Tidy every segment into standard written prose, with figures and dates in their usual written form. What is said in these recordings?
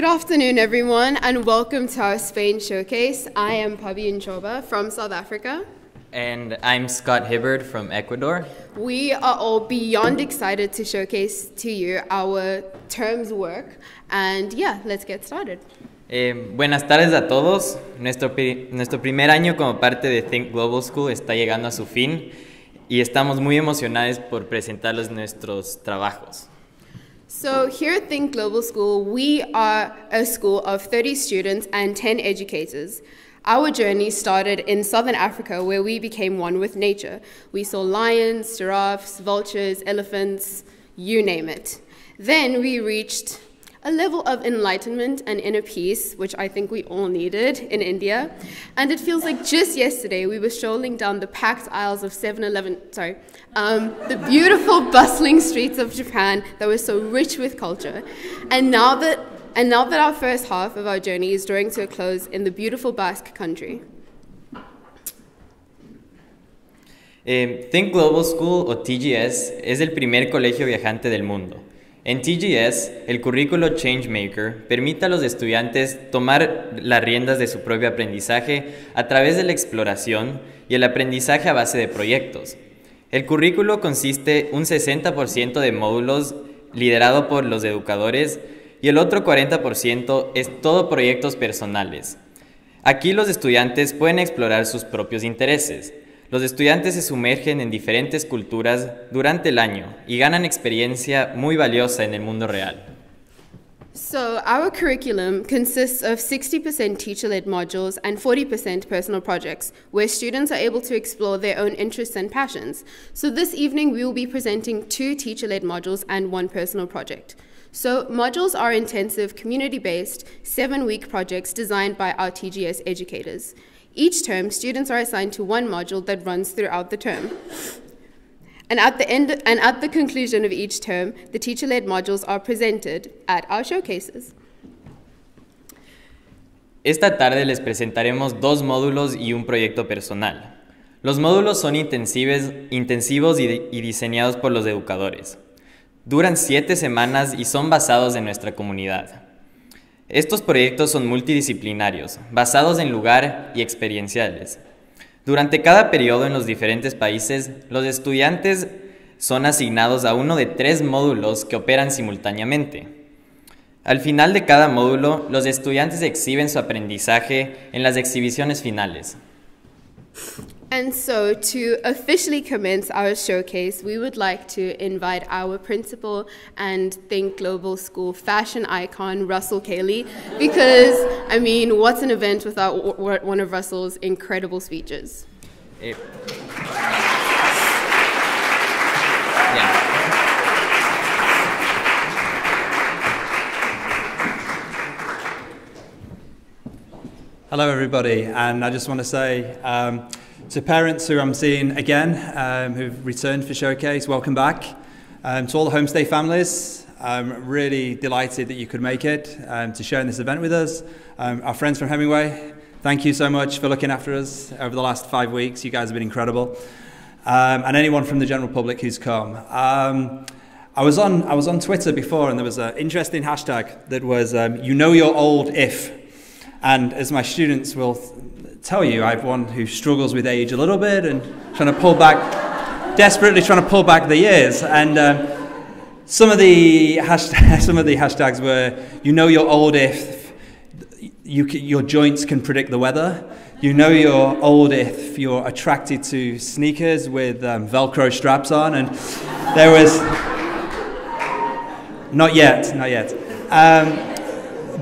Good afternoon, everyone, and welcome to our Spain showcase. I am Pabi Nchoba from South Africa. And I'm Scott Hibbard from Ecuador. We are all beyond excited to showcase to you our term's work. And yeah, let's get started. Buenas tardes a todos. Nuestro primer año como parte de Think Global School está llegando a su fin y estamos muy emocionados por presentarles nuestros trabajos. So here at Think Global School, we are a school of 30 students and 10 educators. Our journey started in Southern Africa, where we became one with nature. We saw lions, giraffes, vultures, elephants, you name it. Then we reached a level of enlightenment and inner peace, which I think we all needed in India. And it feels like just yesterday we were strolling down the packed aisles of 7-Eleven, the beautiful bustling streets of Japan that were so rich with culture. And now that our first half of our journey is drawing to a close in the beautiful Basque country. Think Global School, o TGS, es el primer colegio viajante del mundo. En TGS, el currículo Changemaker permite a los estudiantes tomar las riendas de su propio aprendizaje a través de la exploración y el aprendizaje a base de proyectos. El currículo consiste un 60% de módulos liderado por los educadores, y el otro 40% es todo proyectos personales. Aquí los estudiantes pueden explorar sus propios intereses. Los estudiantes se sumergen en diferentes culturas durante el año y ganan experiencia muy valiosa en el mundo real. So our curriculum consists of 60% teacher-led modules and 40% personal projects, where students are able to explore their own interests and passions. So this evening we will be presenting 2 teacher-led modules and 1 personal project. So modules are intensive, community-based, 7-week projects designed by our TGS educators. Each term, students are assigned to 1 module that runs throughout the term. And at the conclusion of each term, the teacher-led modules are presented at our showcases. Esta tarde les presentaremos 2 módulos y un proyecto personal. Los módulos son intensivos y diseñados por los educadores. Duran 7 semanas y son basados en nuestra comunidad. Estos proyectos son multidisciplinarios, basados en lugar y experienciales. Durante cada periodo en los diferentes países, los estudiantes son asignados a uno de 3 módulos que operan simultáneamente. Al final de cada módulo, los estudiantes exhiben su aprendizaje en las exhibiciones finales. And so, to officially commence our showcase, we would like to invite our principal and Think Global School fashion icon, Russell Cayley, because, I mean, what's an event without one of Russell's incredible speeches? Hello, everybody, and I just want to say, to parents who I'm seeing again, who've returned for Showcase, welcome back. To all the homestay families, I'm really delighted that you could make it to share in this event with us. Our friends from Hemingway, thank you so much for looking after us over the last 5 weeks. You guys have been incredible. And anyone from the general public who's come. I was on Twitter before, and there was an interesting hashtag that was, you know you're old if. And as my students will tell you, I have one who struggles with age a little bit and trying to pull back, desperately trying to pull back the years. And some of the hashtags were, you know you're old if your joints can predict the weather. You know you're old if you're attracted to sneakers with Velcro straps on. And there was, not yet, not yet.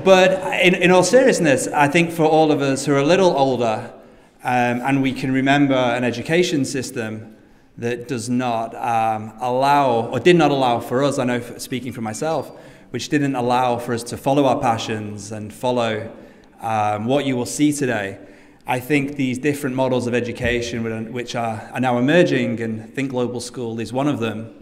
But in all seriousness, I think for all of us who are a little older and we can remember an education system that does not allow, or did not allow for us, I know speaking for myself, which didn't allow for us to follow our passions and follow what you will see today. I think these different models of education which are now emerging, and Think Global School is one of them,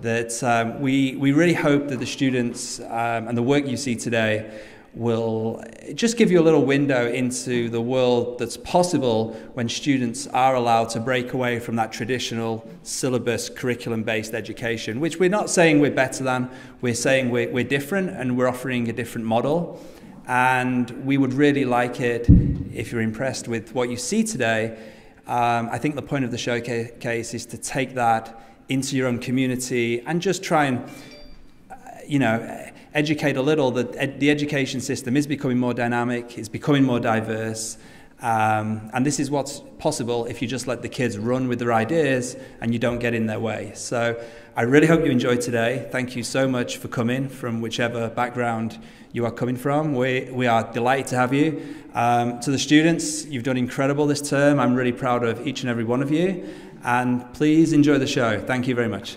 that we really hope that the students and the work you see today will just give you a little window into the world that's possible when students are allowed to break away from that traditional syllabus, curriculum-based education, which we're not saying we're better than, we're saying we're different and we're offering a different model. And we would really like it if you're impressed with what you see today. I think the point of the showcase is to take that into your own community and just try and, you know, educate a little that the education system is becoming more dynamic, it's becoming more diverse, and this is what's possible if you just let the kids run with their ideas and you don't get in their way. So I really hope you enjoyed today. Thank you so much for coming from whichever background you are coming from. We are delighted to have you. To the students, you've done incredible this term. I'm really proud of each and every one of you, and please enjoy the show. Thank you very much.